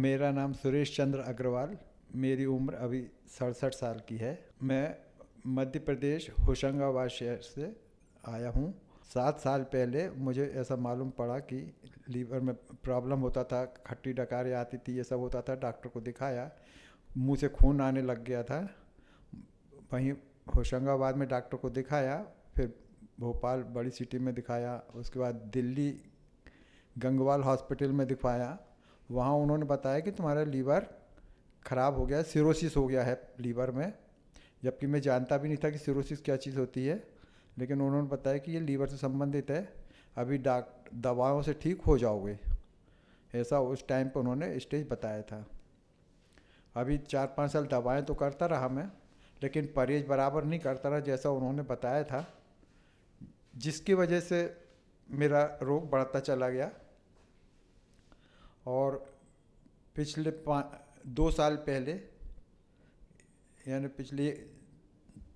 मेरा नाम सुरेश चंद्र अग्रवाल, मेरी उम्र अभी 67 साल की है। मैं मध्य प्रदेश होशंगाबाद शहर से आया हूँ। 7 साल पहले मुझे ऐसा मालूम पड़ा कि लीवर में प्रॉब्लम होता था, खट्टी डकारी आती थी, ये सब होता था। डॉक्टर को दिखाया, मुंह से खून आने लग गया था। वहीं होशंगाबाद में डॉक्टर को दिखाया, फिर भोपाल बड़ी सिटी में दिखाया, उसके बाद दिल्ली गंगवाल हॉस्पिटल में दिखाया। वहाँ उन्होंने बताया कि तुम्हारा लीवर ख़राब हो गया, सिरोसिस हो गया है लीवर में। जबकि मैं जानता भी नहीं था कि सिरोसिस क्या चीज़ होती है, लेकिन उन्होंने बताया कि ये लीवर से संबंधित है, अभी दवाओं से ठीक हो जाओगे। ऐसा उस टाइम पर उन्होंने स्टेज बताया था। अभी 4-5 साल दवाएं तो करता रहा मैं, लेकिन परहेज बराबर नहीं करता रहा जैसा उन्होंने बताया था, जिसकी वजह से मेरा रोग बढ़ता चला गया। और पिछले 2 साल पहले, यानी पिछले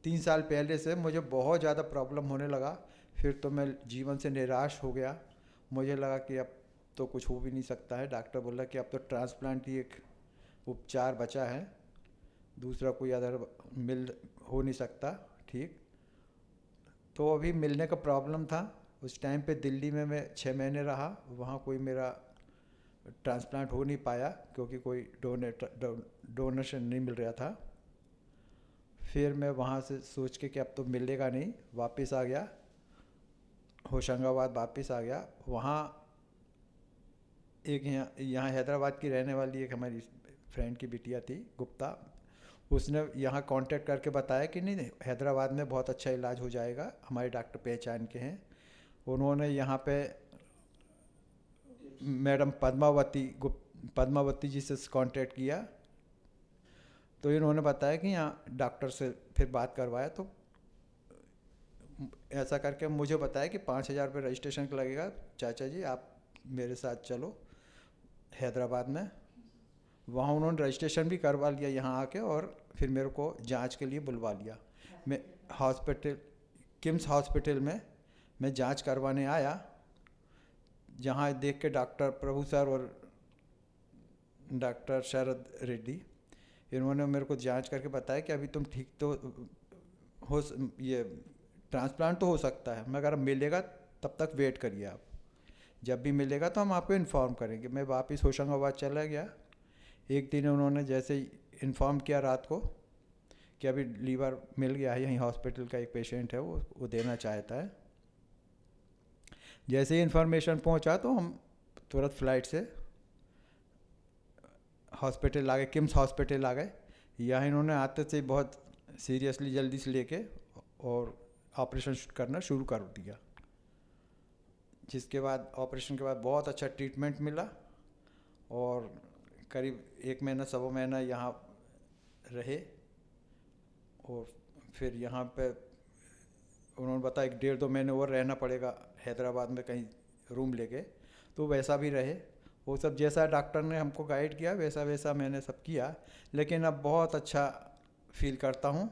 3 साल पहले से मुझे बहुत ज़्यादा प्रॉब्लम होने लगा। फिर तो मैं जीवन से निराश हो गया। मुझे लगा कि अब तो कुछ हो भी नहीं सकता है। डॉक्टर बोला कि अब तो ट्रांसप्लांट ही एक उपचार बचा है, दूसरा कोई आधार हो नहीं सकता ठीक। तो अभी मिलने का प्रॉब्लम था। उस टाइम पे दिल्ली में मैं 6 महीने रहा। वहाँ कोई मेरा ट्रांसप्लांट हो नहीं पाया क्योंकि कोई डोनेशन नहीं मिल रहा था। फिर मैं वहाँ से सोच के कि अब तो मिलेगा नहीं, वापस आ गया होशंगाबाद, वापस आ गया। वहाँ एक यहाँ हैदराबाद की रहने वाली एक हमारी फ्रेंड की बिटिया थी, गुप्ता, उसने यहाँ कांटेक्ट करके बताया कि नहीं हैदराबाद में बहुत अच्छा इलाज हो जाएगा, हमारे डॉक्टर पहचान के हैं। उन्होंने यहाँ पे मैडम पद्मावती जी से कांटेक्ट किया, तो इन्होंने बताया कि यहाँ डॉक्टर से फिर बात करवाया। तो ऐसा करके मुझे बताया कि 5,000 रुपये रजिस्ट्रेशन का लगेगा, चाचा जी आप मेरे साथ चलो हैदराबाद में। वहाँ उन्होंने रजिस्ट्रेशन भी करवा लिया यहाँ आके, और फिर मेरे को जांच के लिए बुलवा लिया। मैं हॉस्पिटल किम्स हॉस्पिटल में मैं जांच करवाने आया, जहाँ देख के डॉक्टर प्रभु सर और डॉक्टर शरद रेड्डी, इन्होंने मेरे को जांच करके बताया कि अभी तुम ठीक तो हो, ये ट्रांसप्लांट तो हो सकता है, मगर मिलेगा तब तक वेट करिए आप, जब भी मिलेगा तो हम आपको इन्फॉर्म करेंगे। मैं वापस होशंगाबाद चला गया। एक दिन उन्होंने जैसे ही इन्फॉर्म किया रात को कि अभी लीवर मिल गया है, यहीं हॉस्पिटल का एक पेशेंट है वो देना चाहता है। जैसे ही इन्फॉर्मेशन पहुँचा तो हम तुरंत फ्लाइट से हॉस्पिटल आ गए, किम्स हॉस्पिटल आ गए। यहाँ इन्होंने आते से बहुत सीरियसली जल्दी से लेके और ऑपरेशन करना शुरू कर दिया, जिसके बाद ऑपरेशन के बाद बहुत अच्छा ट्रीटमेंट मिला। और करीब 1 महीना सवा महीना यहाँ रहे, और फिर यहाँ पे उन्होंने बताया 1-1.5-2 महीने और रहना पड़ेगा हैदराबाद में कहीं रूम लेके, तो वैसा भी रहे। वो सब जैसा डॉक्टर ने हमको गाइड किया वैसा वैसा मैंने सब किया, लेकिन अब बहुत अच्छा फील करता हूँ।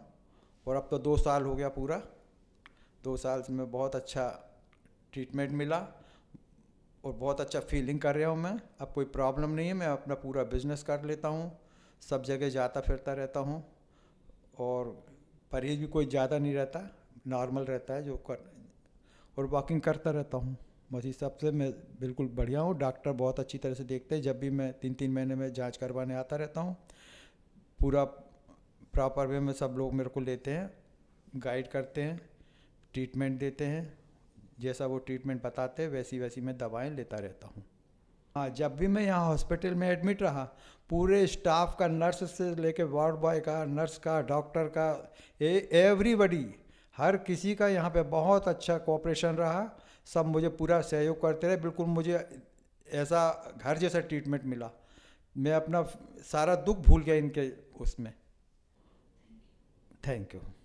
और अब तो 2 साल हो गया पूरा, 2 साल में बहुत अच्छा ट्रीटमेंट मिला और बहुत अच्छा फीलिंग कर रहा हूँ मैं। अब कोई प्रॉब्लम नहीं है, मैं अपना पूरा बिजनेस कर लेता हूँ, सब जगह जाता फिरता रहता हूँ, और परहेज भी कोई ज़्यादा नहीं रहता, नॉर्मल रहता है और वॉकिंग करता रहता हूँ। बस इस सबसे मैं बिल्कुल बढ़िया हूँ। डॉक्टर बहुत अच्छी तरह से देखते हैं, जब भी मैं 3-3 महीने में जांच करवाने आता रहता हूँ, पूरा प्रॉपर वे में सब लोग मेरे को लेते हैं, गाइड करते हैं, ट्रीटमेंट देते हैं, जैसा वो ट्रीटमेंट बताते हैं वैसी वैसी मैं दवाएं लेता रहता हूँ। हाँ, जब भी मैं यहाँ हॉस्पिटल में एडमिट रहा, पूरे स्टाफ का, नर्स से लेकर वार्ड बॉय का, नर्स का, डॉक्टर का, एवरीबडी, हर किसी का यहाँ पर बहुत अच्छा कोऑपरेशन रहा। सब मुझे पूरा सहयोग करते रहे, बिल्कुल मुझे ऐसा घर जैसा ट्रीटमेंट मिला। मैं अपना सारा दुख भूल गया इनके उसमें। Thank you.